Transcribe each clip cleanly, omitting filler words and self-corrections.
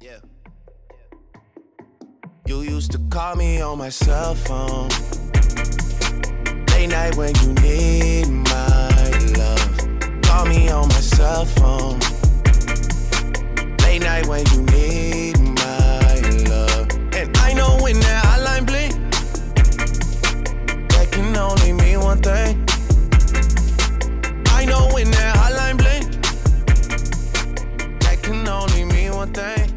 Yeah. You used to call me on my cell phone late night when you need my love. Call me on my cell phone late night when you need my love. And I know when that hotline blink, that can only mean one thing. I know when that hotline blink, that can only mean one thing.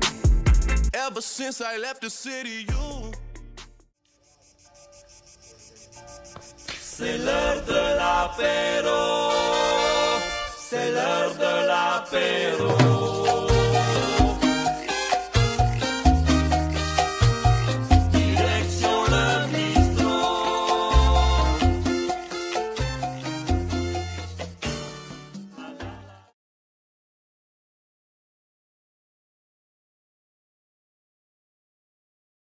Ever since I left the city, you c'est l'heure de l'apéro, c'est l'heure de l'apéro.